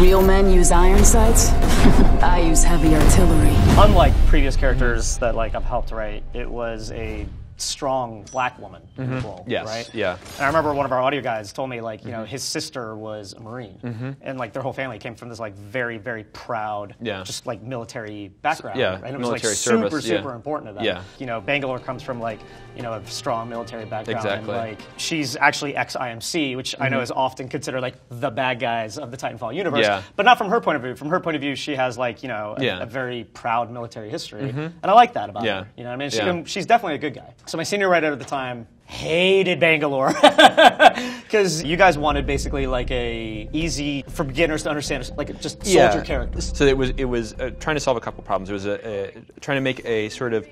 Real men use iron sights. I use heavy artillery. Unlike previous characters that I've helped write, it was a strong black woman role, yes, right? Yeah. And I remember one of our audio guys told me, you know, his sister was a Marine, and their whole family came from this very, very proud, just military background. Yeah. Right? And it was service, super important to them. Yeah. You know, Bangalore comes from you know, a strong military background. Exactly. And, she's actually ex-IMC, which I know is often considered the bad guys of the Titanfall universe. Yeah. But not from her point of view. From her point of view, she has you know, a very proud military history, and I like that about her. You know what I mean? She can, she's definitely a good guy. So my senior writer at the time hated Bangalore because you guys wanted basically a easy for beginners to understand just soldier character. So it was trying to solve a couple problems. It was trying to make a sort of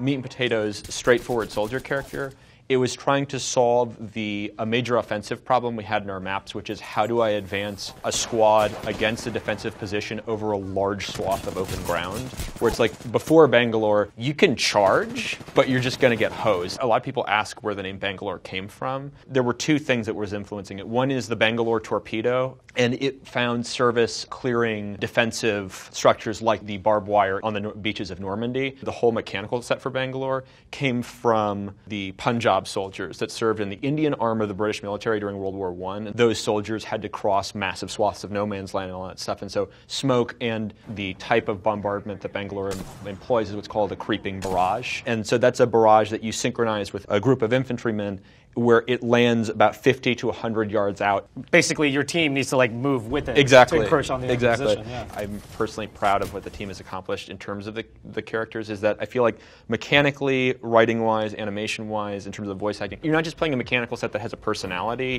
meat and potatoes straightforward soldier character. It was trying to solve a major offensive problem we had in our maps, which is how do I advance a squad against a defensive position over a large swath of open ground, where it's before Bangalore, you can charge, but you're just gonna get hosed. A lot of people ask where the name Bangalore came from. There were two things that was influencing it. One is the Bangalore torpedo, and it found service clearing defensive structures like the barbed wire on the beaches of Normandy. The whole mechanical set for Bangalore came from the Punjab soldiers that served in the Indian arm of the British military during World War I. Those soldiers had to cross massive swaths of no man's land and all that stuff. And so smoke and the type of bombardment that Bangalore employs is what's called a creeping barrage. And so that's a barrage that you synchronize with a group of infantrymen where it lands about 50 to 100 yards out. Basically, your team needs to move with it to encroach on the enemy position. Yeah. I'm personally proud of what the team has accomplished in terms of the characters, is that I feel like mechanically, writing-wise, animation-wise, in terms of voice acting, you're not just playing a mechanical set that has a personality,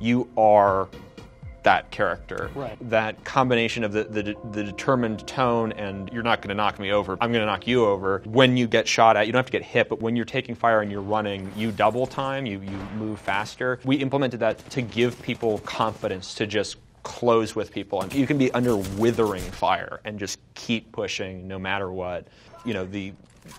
you are that character. Right. That combination of the determined tone and you're not gonna knock me over, I'm gonna knock you over. When you get shot at, you don't have to get hit, but when you're taking fire and you're running, you double time, you move faster. We implemented that to give people confidence to just close with people. And you can be under withering fire and just keep pushing no matter what. You know, the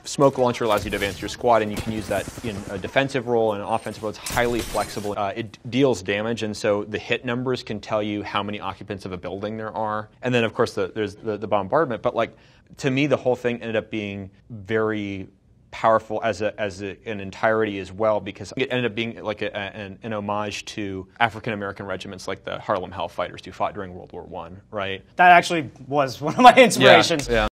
smoke launcher allows you to advance your squad, and you can use that in a defensive role and an offensive role. It's highly flexible. It deals damage, and so the hit numbers can tell you how many occupants of a building there are. And then, of course, there's the bombardment. But to me, the whole thing ended up being very powerful as an entirety as well, because it ended up being an homage to African-American regiments like the Harlem Hellfighters who fought during World War I, right? That actually was one of my inspirations. Yeah, yeah.